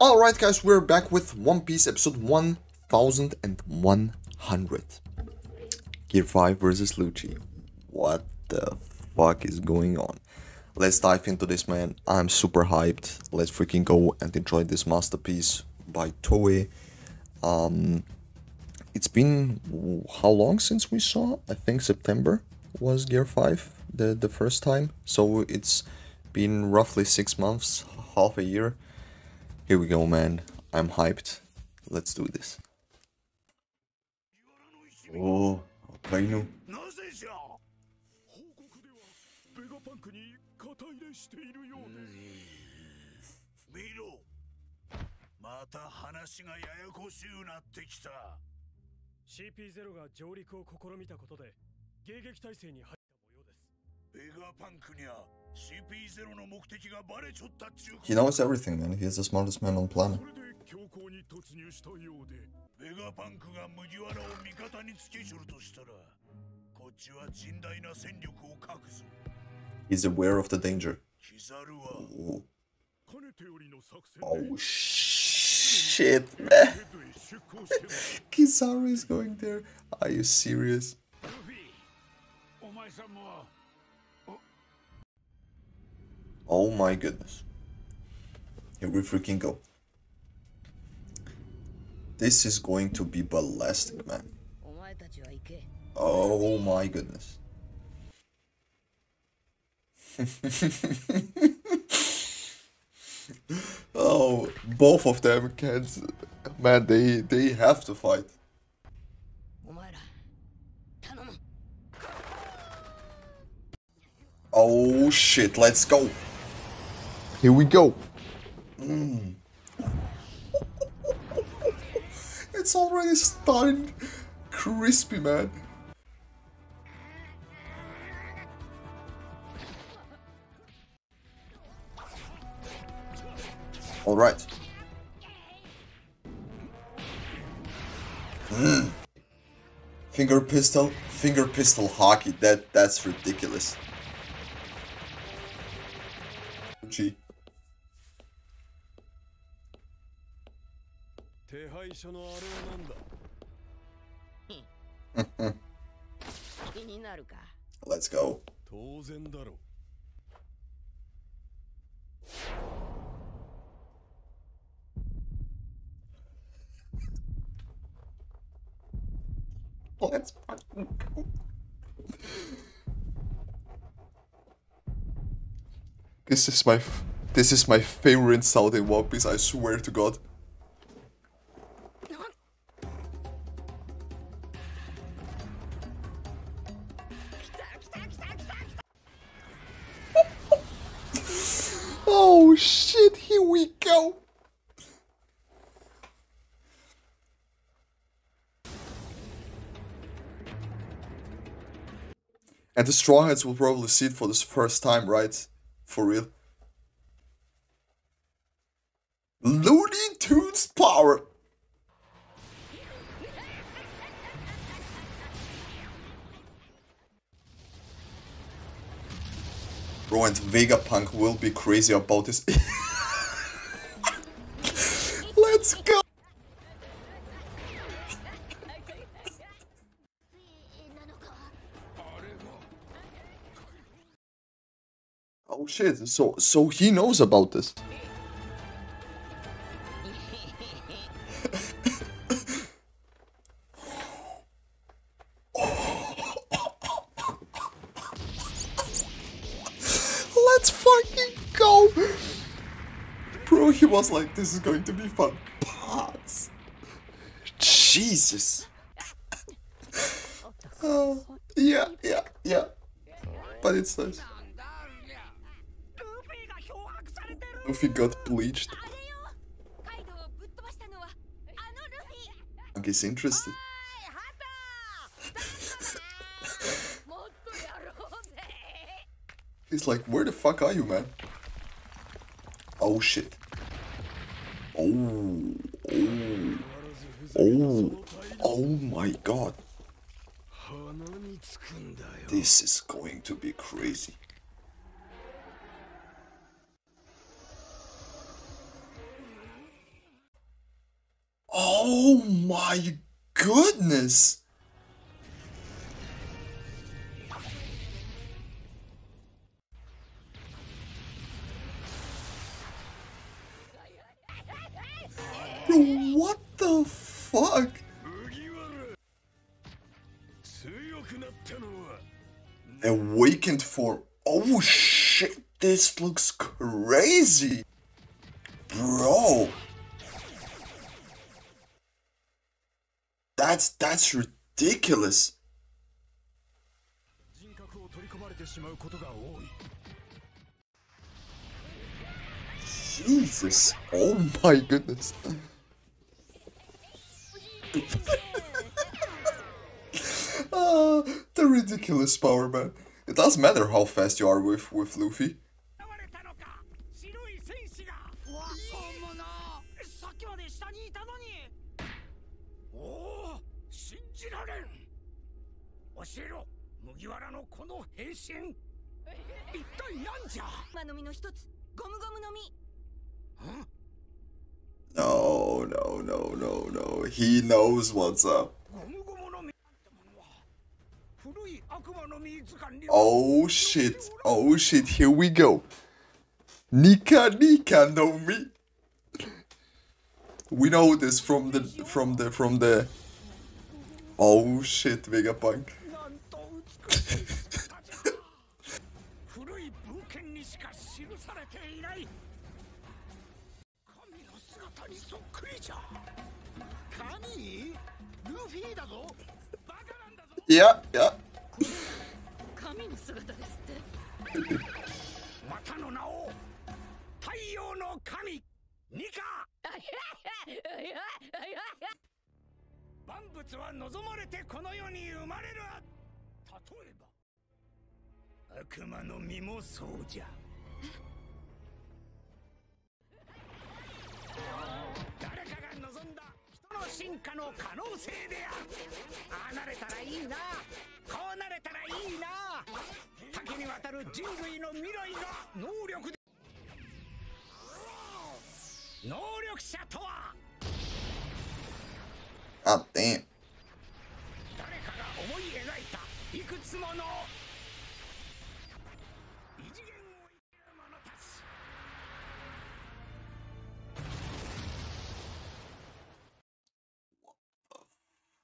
Alright guys, we're back with One Piece episode 1100. Gear 5 versus Lucci. What the fuck is going on? Let's dive into this, man. I'm super hyped. Let's freaking go and enjoy this masterpiece by Toei. It's been how long since we saw? I think September was Gear 5 the first time. So it's been roughly 6 months, half a year. Here we go, man. I'm hyped. Let's do this. Oh, Kaido. He knows everything, man. He is the smartest man on planet. He's aware of the danger. Oh, oh shit, man. Kizaru is going there. Are you serious? Oh my goodness. Here we freaking go. This is going to be ballistic, man. Oh my goodness. Oh, both of them can't. Man, they have to fight. Oh shit, let's go. Here we go. It's already starting crispy, man. All right. Finger pistol hockey. That's ridiculous. G. Let's go. Let's fucking go. This is my favorite sound in One Piece, I swear to God. Oh shit, here we go. And the Straw Hats will probably see it for this first time, right? For real. Looney Tunes power! Bro, and Vegapunk will be crazy about this. Let's go! Oh shit, so he knows about this. Let's fucking go! Bro, he was like, this is going to be fun. Parts. Jesus. Oh, yeah. But it's nice. Luffy got bleached. I guess interested. He's like, where the fuck are you, man? Oh shit. Oh my god. This is going to be crazy. Oh my goodness! What the fuck? Awakened form. Oh shit, this looks crazy. Bro. That's ridiculous. Jesus. Oh my goodness. The ridiculous power, man. It doesn't matter how fast you are with Luffy. No, no, no, no, no. He knows what's up. Oh shit, here we go. Nika Nika no me. We know this from the oh shit, Vegapunk. Yeah, yeah. God damn.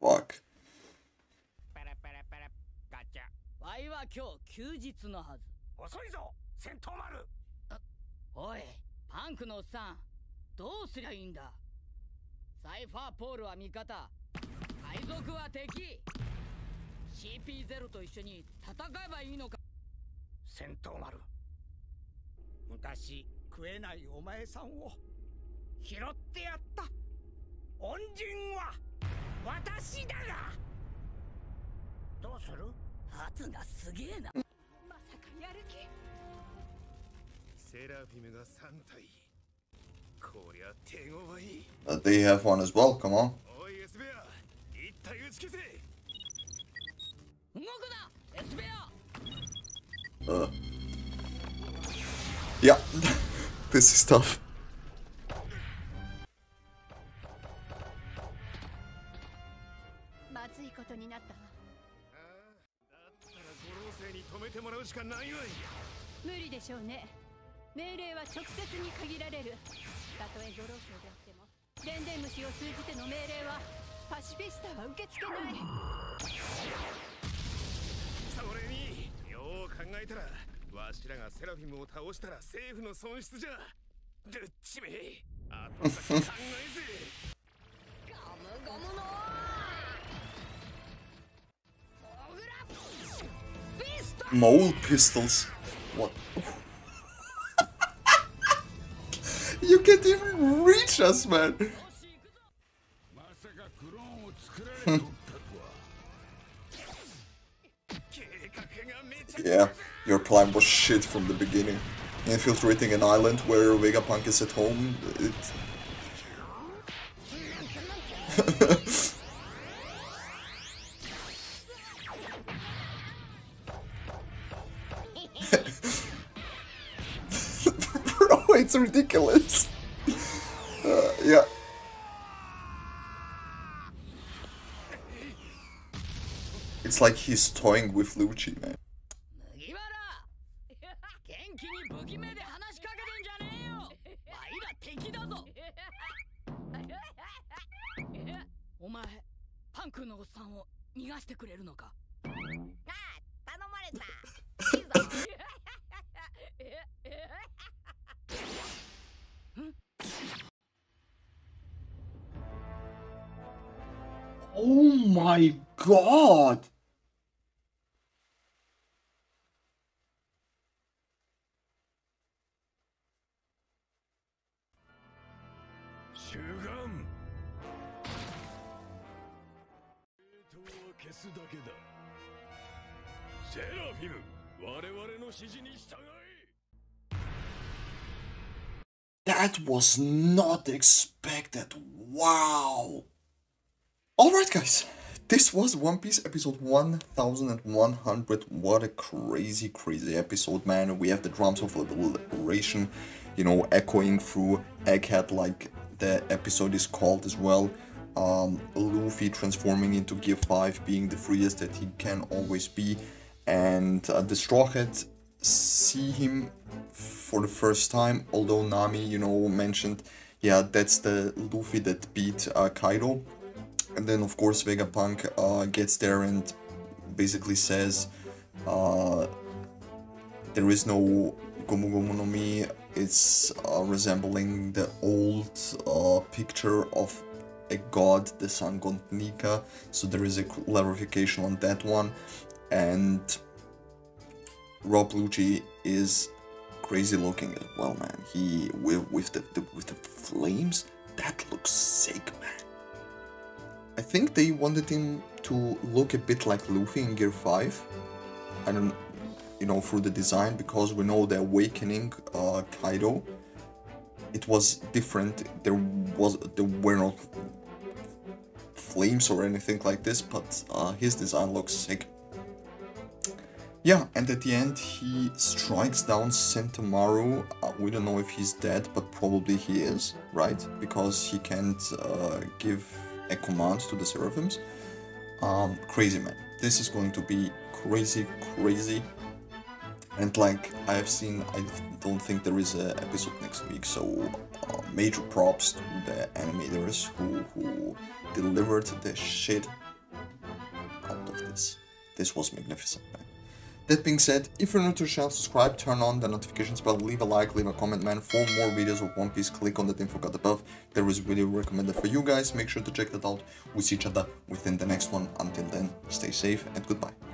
Fuck. They have one as well, come on. Yeah, this is tough. Mole pistols. What? You can't even reach us, man. Yeah, your plan was shit from the beginning. Infiltrating an island where Vegapunk is at home. Bro, it's ridiculous. Yeah. It's like he's toying with Lucci, man. Oh my god! That was not expected. Wow. Alright guys, this was One Piece episode 1100. What a crazy episode, man. We have the drums of liberation, you know, echoing through Egghead like the episode is called as well. Luffy transforming into Gear 5, being the freest that he can always be, and the Straw Hats see him for the first time, although Nami, you know, mentioned, yeah, that's the Luffy that beat Kaido. And then, of course, Vegapunk gets there and basically says there is no gomu gomu no Mi. It's resembling the old picture of a god, the sun god Nika. So there is a clarification on that one. And Rob Lucci is crazy looking as well, man. He with the flames. That looks sick, man. I think they wanted him to look a bit like Luffy in Gear 5, and you know, through the design, because we know the Awakening Kaido, it was different. There were not flames or anything like this, but his design looks sick. Yeah, and at the end he strikes down Sentomaru. We don't know if he's dead, but probably he is, right? Because he can't give a command to the seraphims. Crazy, man. This is going to be crazy. And like I've seen, I don't think there is an episode next week, so major props to the animators who delivered the shit out of this. This was magnificent, man. That being said, if you're new to the channel, subscribe, turn on the notifications bell, leave a like, leave a comment, man. For more videos of One Piece, click on that info card above. There is a video recommended for you guys. Make sure to check that out. We'll see each other within the next one. Until then, stay safe and goodbye.